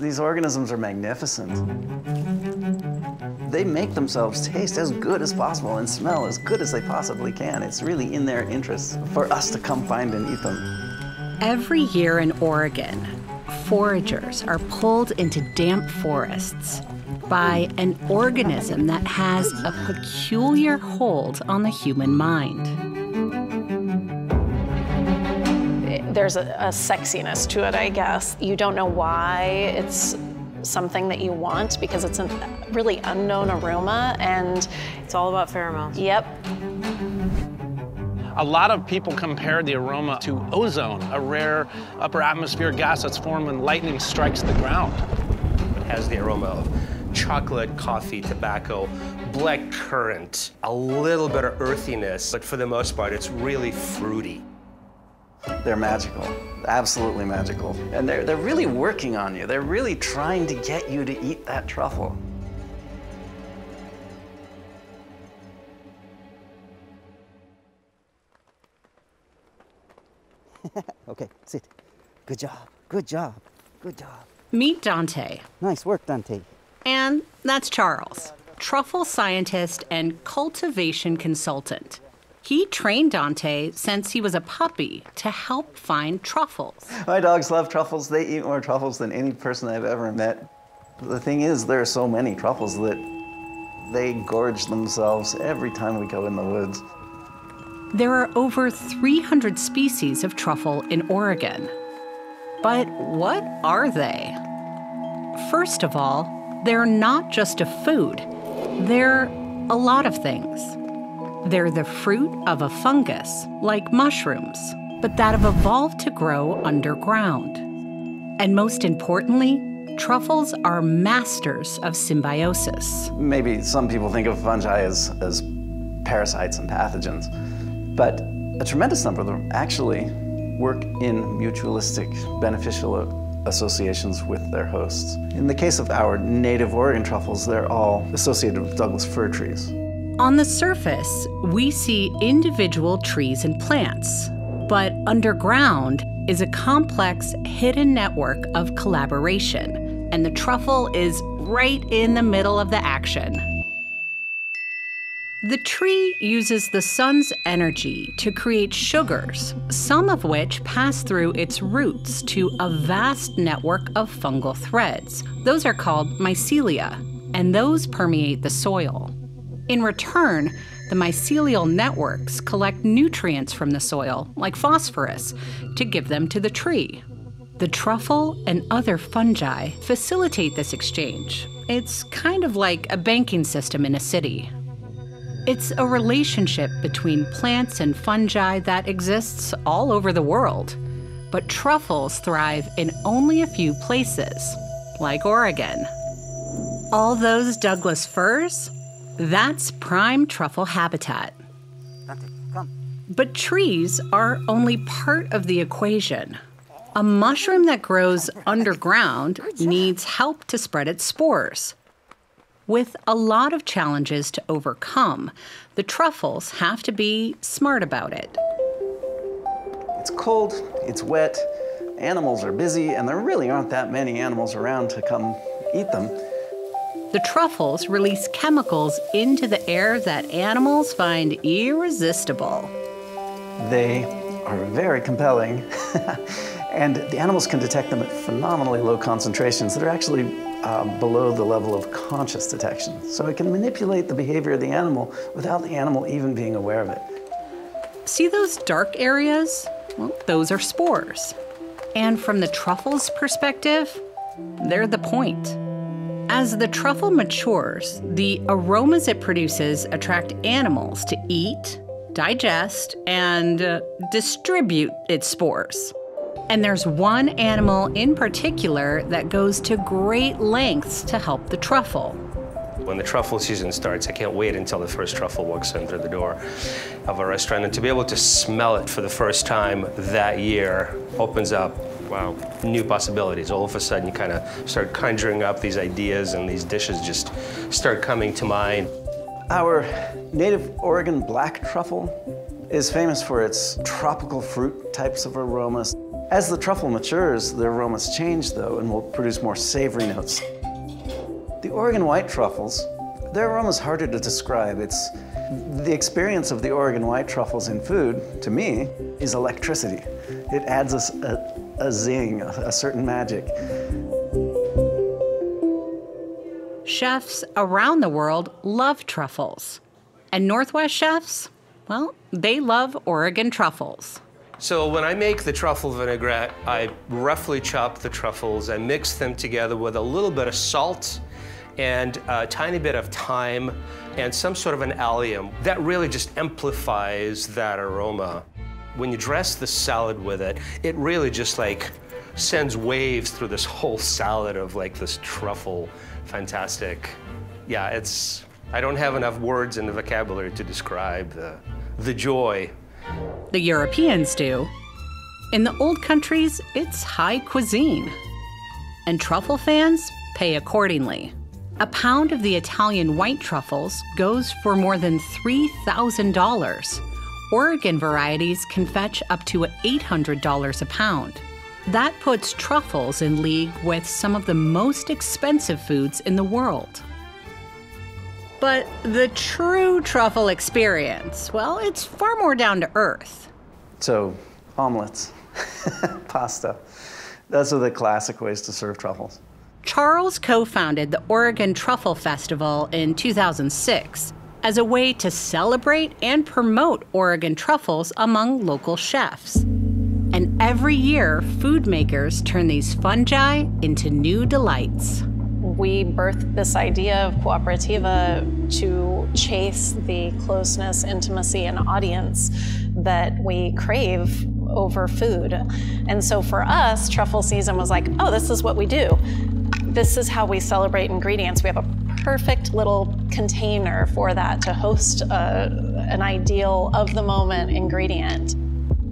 These organisms are magnificent. They make themselves taste as good as possible and smell as good as they possibly can. It's really in their interest for us to come find and eat them. Every year in Oregon, foragers are pulled into damp forests by an organism that has a peculiar hold on the human mind. There's a sexiness to it, I guess. You don't know why it's something that you want because it's a really unknown aroma, and it's all about pheromones. Yep. A lot of people compare the aroma to ozone, a rare upper atmosphere gas that's formed when lightning strikes the ground. It has the aroma of chocolate, coffee, tobacco, black currant, a little bit of earthiness, but for the most part, it's really fruity. They're magical, absolutely magical. And they're really working on you. They're really trying to get you to eat that truffle. Okay, sit. Good job, good job, good job. Meet Dante. Nice work, Dante. And that's Charles, truffle scientist and cultivation consultant. He trained Dante since he was a puppy to help find truffles. My dogs love truffles. They eat more truffles than any person I've ever met. The thing is, there are so many truffles that they gorge themselves every time we go in the woods. There are over 300 species of truffle in Oregon. But what are they? First of all, they're not just a food, they're a lot of things. They're the fruit of a fungus, like mushrooms, but that have evolved to grow underground. And most importantly, truffles are masters of symbiosis. Maybe some people think of fungi as parasites and pathogens, but a tremendous number of them actually work in mutualistic, beneficial associations with their hosts. In the case of our native Oregon truffles, they're all associated with Douglas fir trees. On the surface, we see individual trees and plants, but underground is a complex, hidden network of collaboration, and the truffle is right in the middle of the action. The tree uses the sun's energy to create sugars, some of which pass through its roots to a vast network of fungal threads. Those are called mycelia, and those permeate the soil. In return, the mycelial networks collect nutrients from the soil, like phosphorus, to give them to the tree. The truffle and other fungi facilitate this exchange. It's kind of like a banking system in a city. It's a relationship between plants and fungi that exists all over the world. But truffles thrive in only a few places, like Oregon. All those Douglas firs? That's prime truffle habitat. But trees are only part of the equation. A mushroom that grows underground needs help to spread its spores. With a lot of challenges to overcome, the truffles have to be smart about it. It's cold, it's wet, animals are busy, and there really aren't that many animals around to come eat them. The truffles release chemicals into the air that animals find irresistible. They are very compelling, and the animals can detect them at phenomenally low concentrations that are actually below the level of conscious detection. So it can manipulate the behavior of the animal without the animal even being aware of it. See those dark areas? Well, those are spores. And from the truffle's perspective, they're the point. As the truffle matures, the aromas it produces attract animals to eat, digest, and distribute its spores. And there's one animal in particular that goes to great lengths to help the truffle. When the truffle season starts, I can't wait until the first truffle walks in through the door of a restaurant. And to be able to smell it for the first time that year opens up, wow, new possibilities. All of a sudden, you kind of start conjuring up these ideas, and these dishes just start coming to mind. Our native Oregon black truffle is famous for its tropical fruit types of aromas. As the truffle matures, their aromas change though and will produce more savory notes. The Oregon white truffles, their aroma is harder to describe. It's the experience of the Oregon white truffles in food, to me, is electricity. It adds a zing, a certain magic. Chefs around the world love truffles. And Northwest chefs, well, they love Oregon truffles. So when I make the truffle vinaigrette, I roughly chop the truffles and mix them together with a little bit of salt and a tiny bit of thyme and some sort of an allium. That really just amplifies that aroma. When you dress the salad with it, it really just like sends waves through this whole salad of like this truffle. Fantastic. Yeah, it's, I don't have enough words in the vocabulary to describe the joy. The Europeans do. In the old countries, it's high cuisine. And truffle fans pay accordingly. A pound of the Italian white truffles goes for more than $3,000. Oregon varieties can fetch up to $800 a pound. That puts truffles in league with some of the most expensive foods in the world. But the true truffle experience, well, it's far more down to earth. So, omelets, pasta. Those are the classic ways to serve truffles. Charles co-founded the Oregon Truffle Festival in 2006 as a way to celebrate and promote Oregon truffles among local chefs. And every year, food makers turn these fungi into new delights. We birthed this idea of Cooperativa to chase the closeness, intimacy, and audience that we crave over food. And so for us, truffle season was like, oh, this is what we do. This is how we celebrate ingredients. We have a perfect little container for that to host an ideal of the moment ingredient.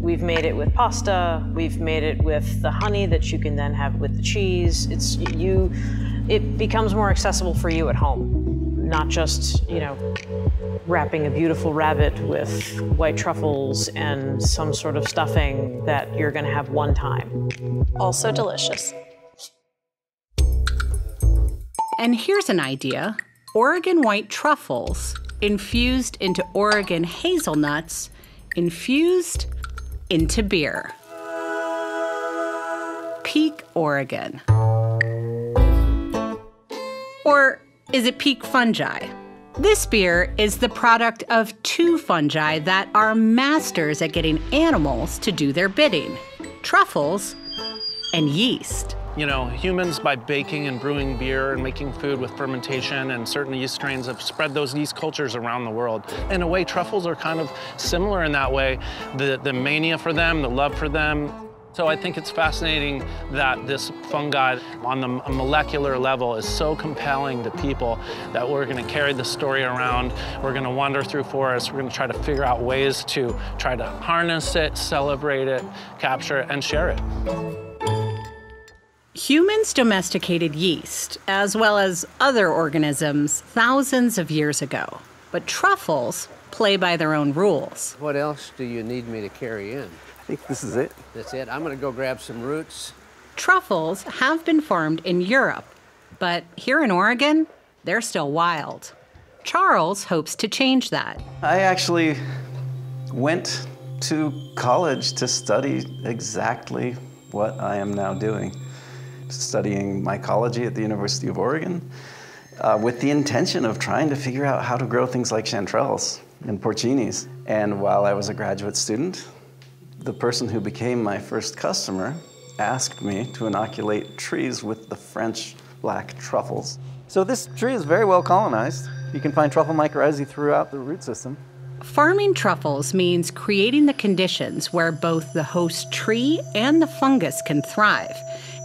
We've made it with pasta. We've made it with the honey that you can then have with the cheese. It becomes more accessible for you at home, not just, you know, wrapping a beautiful rabbit with white truffles and some sort of stuffing that you're gonna have one time. Also delicious. And here's an idea. Oregon white truffles infused into Oregon hazelnuts, infused into beer. Peak Oregon. Or is it peak fungi? This beer is the product of two fungi that are masters at getting animals to do their bidding, truffles and yeast. You know, humans, by baking and brewing beer and making food with fermentation and certain yeast strains, have spread those yeast cultures around the world. In a way, truffles are kind of similar in that way, the mania for them, the love for them. So I think it's fascinating that this fungi on the molecular level is so compelling to people that we're going to carry the story around. We're going to wander through forests. We're going to try to figure out ways to try to harness it, celebrate it, capture it, and share it. Humans domesticated yeast, as well as other organisms, thousands of years ago. But truffles play by their own rules. What else do you need me to carry in? I think this is it. That's it. I'm going to go grab some roots. Truffles have been farmed in Europe, but here in Oregon, they're still wild. Charles hopes to change that. I actually went to college to study exactly what I am now doing, studying mycology at the University of Oregon with the intention of trying to figure out how to grow things like chanterelles and porcinis. And while I was a graduate student, the person who became my first customer asked me to inoculate trees with the French black truffles. So this tree is very well colonized. You can find truffle mycorrhizae throughout the root system. Farming truffles means creating the conditions where both the host tree and the fungus can thrive,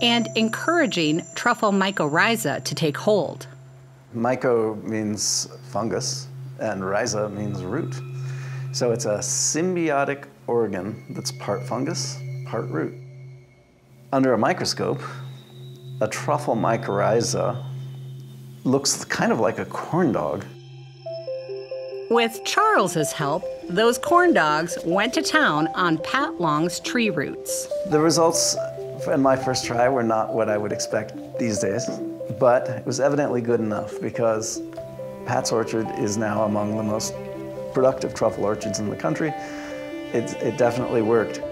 and encouraging truffle mycorrhiza to take hold. Myco means fungus, and rhiza means root. So it's a symbiotic organ that's part fungus, part root. Under a microscope, a truffle mycorrhiza looks kind of like a corn dog. With Charles's help, those corn dogs went to town on Pat Long's tree roots. The results in my first try were not what I would expect these days, but it was evidently good enough because Pat's orchard is now among the most productive truffle orchards in the country. It definitely worked.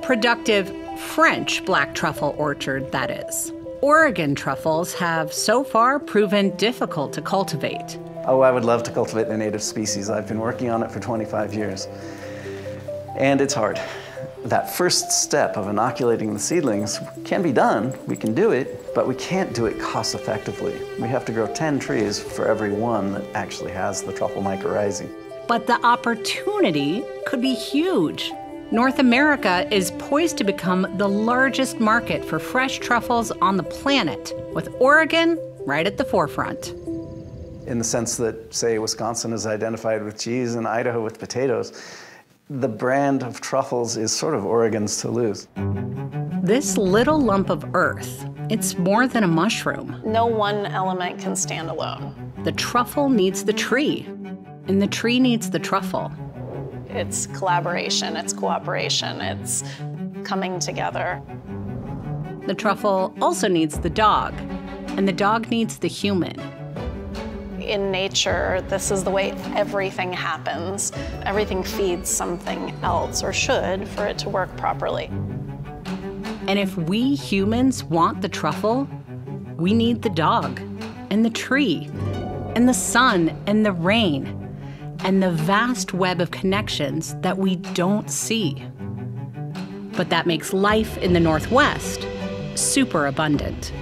Productive French black truffle orchard, that is. Oregon truffles have so far proven difficult to cultivate. Oh, I would love to cultivate the native species. I've been working on it for 25 years. And it's hard. That first step of inoculating the seedlings can be done. We can do it, but we can't do it cost effectively. We have to grow 10 trees for every one that actually has the truffle mycorrhizae. But the opportunity could be huge. North America is poised to become the largest market for fresh truffles on the planet, with Oregon right at the forefront. In the sense that, say, Wisconsin is identified with cheese and Idaho with potatoes, the brand of truffles is sort of Oregon's Toulouse. This little lump of earth, it's more than a mushroom. No one element can stand alone. The truffle needs the tree, and the tree needs the truffle. It's collaboration, it's cooperation, it's coming together. The truffle also needs the dog, and the dog needs the human. In nature, this is the way everything happens. Everything feeds something else, or should, for it to work properly. And if we humans want the truffle, we need the dog, and the tree, and the sun, and the rain, and the vast web of connections that we don't see. But that makes life in the Northwest super abundant.